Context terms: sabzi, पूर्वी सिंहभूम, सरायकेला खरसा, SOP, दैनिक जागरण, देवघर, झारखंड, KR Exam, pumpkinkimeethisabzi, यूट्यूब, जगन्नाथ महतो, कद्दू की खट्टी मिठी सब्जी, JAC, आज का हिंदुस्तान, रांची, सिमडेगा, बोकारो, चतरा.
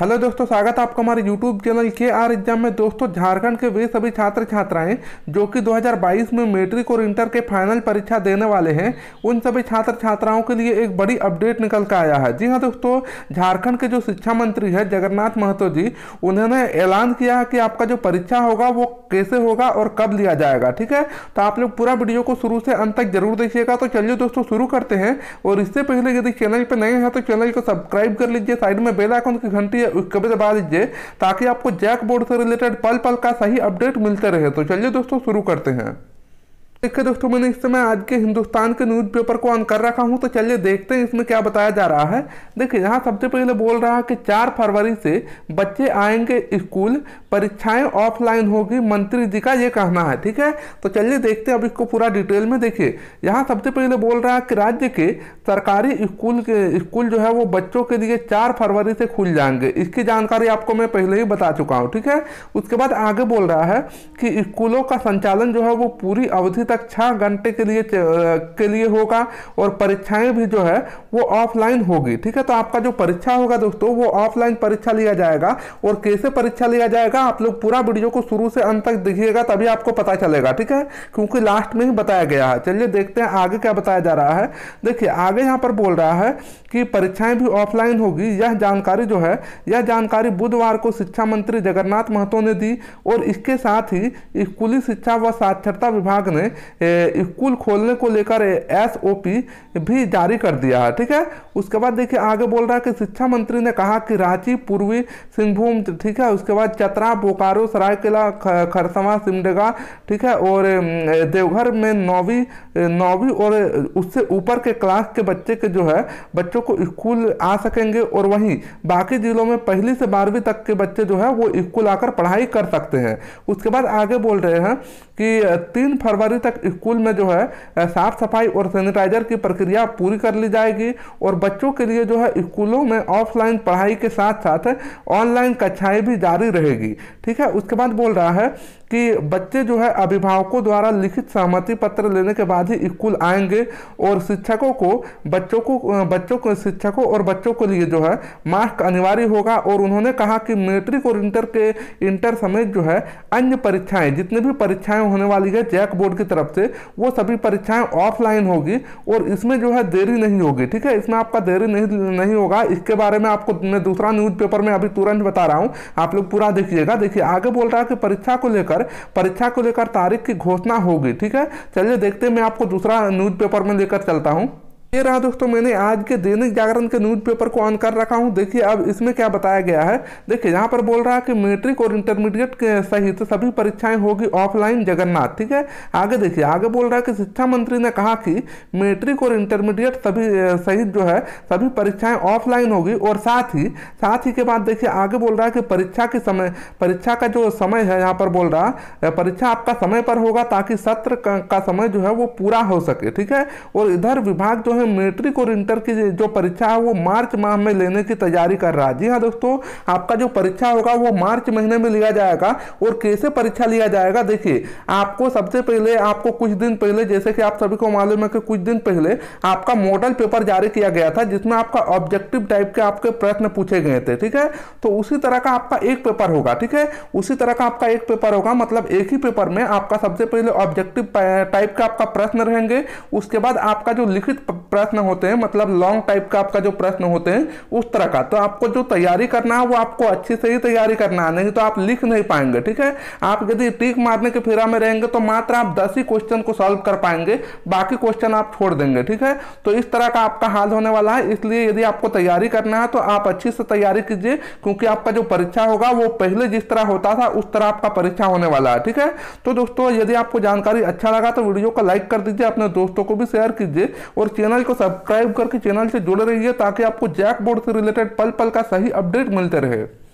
Hello दोस्तों, स्वागत है आपका हमारे यूट्यूब चैनल के आर एग्जाम में। दोस्तों, झारखंड के वे सभी छात्र छात्राएं जो कि 2022 में मैट्रिक और इंटर के फाइनल परीक्षा देने वाले हैं, उन सभी छात्र छात्राओं के लिए एक बड़ी अपडेट निकल कर आया है। जी हाँ दोस्तों, झारखंड के जो शिक्षा मंत्री हैं जगन्नाथ महतो जी, उन्होंने ऐलान किया है कि आपका जो परीक्षा होगा वो कैसे होगा और कब लिया जाएगा। ठीक है, तो आप लोग पूरा वीडियो को शुरू से अंत तक जरूर देखिएगा। तो चलिए दोस्तों शुरू करते हैं, और इससे पहले यदि चैनल पर नए हैं तो चैनल को सब्सक्राइब कर लीजिए, साइड में बेल आइकन की घंटी उसके बाद दबा दीजिए ताकि आपको जैक बोर्ड से रिलेटेड पल पल का सही अपडेट मिलते रहे। तो चलिए दोस्तों शुरू करते हैं। देखिए दोस्तों, मैंने इस समय आज के हिंदुस्तान के न्यूज़पेपर को ऑन कर रखा हूं, तो चलिए देखते हैं इसमें क्या बताया जा रहा है। देखिए, यहाँ सबसे पहले बोल रहा है कि 4 फरवरी से बच्चे आएंगे स्कूल, परीक्षाएं ऑफलाइन होगी, मंत्री जी का ये कहना है। ठीक है, तो चलिए देखते हैं अब इसको पूरा डिटेल में। देखिए, यहाँ सबसे पहले बोल रहा है कि राज्य के सरकारी स्कूल जो है वो बच्चों के लिए 4 फरवरी से खुल जाएंगे। इसकी जानकारी आपको मैं पहले ही बता चुका हूँ। ठीक है, उसके बाद आगे बोल रहा है कि स्कूलों का संचालन जो है वो पूरी अवधि तक 6 घंटे के लिए होगा, और परीक्षाएं भी जो है वो ऑफलाइन होगी। ठीक है, तो आपका जो परीक्षा होगा दोस्तों वो ऑफलाइन परीक्षा लिया जाएगा, और कैसे परीक्षा लिया जाएगा आप लोग पूरा वीडियो को शुरू से अंत तक देखिएगा, तभी आपको पता चलेगा। ठीक है, क्योंकि लास्ट में ही बताया गया है। चलिए देखते हैं आगे क्या बताया जा रहा है। देखिए, आगे यहाँ पर बोल रहा है कि परीक्षाएं भी ऑफलाइन होगी। यह जानकारी बुधवार को शिक्षा मंत्री जगन्नाथ महतो ने दी, और इसके साथ ही स्कूली शिक्षा व साक्षरता विभाग ने स्कूल खोलने को लेकर SOP भी जारी कर दिया है। ठीक है, उसके बाद देखिए आगे बोल रहा है कि शिक्षा मंत्री ने कहा कि रांची, पूर्वी सिंहभूम, ठीक है, उसके बाद चतरा, बोकारो, सरायकेला खरसा, सिमडेगा, ठीक है, और देवघर में नौवीं और उससे ऊपर के क्लास के बच्चों को स्कूल आ सकेंगे, और वहीं बाकी जिलों में पहली से 12वीं तक के बच्चे जो है वो स्कूल आकर पढ़ाई कर सकते हैं। उसके बाद आगे बोल रहे हैं कि 3 फरवरी तक स्कूल में जो है साफ सफाई और सैनिटाइजर की प्रक्रिया पूरी कर ली जाएगी, और बच्चों के लिए जो है स्कूलों में ऑफलाइन पढ़ाई के साथ साथ ऑनलाइन कक्षाएं भी जारी रहेगी। ठीक है, उसके बाद बोल रहा है कि बच्चे जो है अभिभावकों द्वारा लिखित सहमति पत्र लेने के बाद ही स्कूल आएंगे, और शिक्षकों और बच्चों के लिए जो है मास्क अनिवार्य होगा। और उन्होंने कहा कि मैट्रिक और इंटर समेत जो है अन्य परीक्षाएं, जितनी भी परीक्षाएं होने वाली है जैक बोर्ड की तरफ से, वो सभी परीक्षाएं ऑफलाइन होगी, और इसमें जो है देरी नहीं होगी। ठीक है, इसमें आपका देरी नहीं होगा। इसके बारे में आपको मैं दूसरा न्यूज़पेपर में अभी तुरंत बता रहा हूँ, आप लोग पूरा देखिएगा। देखिए, आगे बोल रहा है कि परीक्षा को लेकर तारीख की घोषणा होगी। ठीक है, चलिए देखते हैं, मैं आपको दूसरा न्यूज़पेपर में लेकर चलता हूँ। ये रहा दोस्तों, मैंने आज के दैनिक जागरण के न्यूज़पेपर को ऑन कर रखा हूँ। देखिए अब इसमें क्या बताया गया है। देखिए, यहाँ पर बोल रहा है कि मैट्रिक और इंटरमीडिएट के सहित सभी परीक्षाएं होगी ऑफलाइन, जगन्नाथ। ठीक है, आगे देखिए, आगे बोल रहा है कि शिक्षा मंत्री ने कहा कि मैट्रिक और इंटरमीडिएट सहित सभी परीक्षाएं ऑफलाइन होगी, और साथ ही के बाद देखिए आगे बोल रहा है कि परीक्षा का जो समय है, यहाँ पर बोल रहा है परीक्षा आपका समय पर होगा ताकि सत्र का समय जो है वो पूरा हो सके। ठीक है, और इधर विभाग जो मैट्रिक और इंटर की जो परीक्षा है वो मार्च माह में लेने की तैयारी कर रहा है। जी हाँ दोस्तों, आपका जो परीक्षा होगा वो मार्च महीने में लिया जाएगा, और कैसे परीक्षा लिया जाएगा देखिए आपको सबसे पहले, आपको कुछ दिन पहले, जैसे कि आप सभी को मालूम है कि कुछ दिन पहले आपका मॉडल पेपर जारी किया गया था, जिसमें आपका ऑब्जेक्टिव टाइप के आपके प्रश्न पूछे गए थे। ठीक है, तो उसी तरह का आपका एक पेपर होगा। ठीक है, उसी तरह का आपका एक पेपर होगा, मतलब एक ही पेपर में आपका सबसे पहले ऑब्जेक्टिव टाइप का आपका प्रश्न रहेंगे, उसके बाद आपका जो लिखित प्रश्न होते हैं, मतलब लॉन्ग टाइप का आपका जो प्रश्न होते हैं उस तरह का। तो आपको जो तैयारी करना है वो आपको अच्छे से ही तैयारी करना है, नहीं तो आप लिख नहीं पाएंगे। ठीक है, आप यदि टिक मारने के फेरा में रहेंगे तो मात्र आप 10 ही क्वेश्चन को सॉल्व कर पाएंगे, बाकी क्वेश्चन आप छोड़ देंगे। ठीक है, तो इस तरह का आपका हाल होने वाला है। इसलिए यदि आपको तैयारी करना है तो आप अच्छी से तैयारी कीजिए, क्योंकि आपका जो परीक्षा होगा वो पहले जिस तरह होता था उस तरह आपका परीक्षा होने वाला है। ठीक है, तो दोस्तों यदि आपको जानकारी अच्छा लगा तो वीडियो को लाइक कर दीजिए, अपने दोस्तों को भी शेयर कीजिए, और चैनल को सब्सक्राइब करके चैनल से जुड़े रहिए ताकि आपको जैक बोर्ड से रिलेटेड पल पल का सही अपडेट मिलते रहे।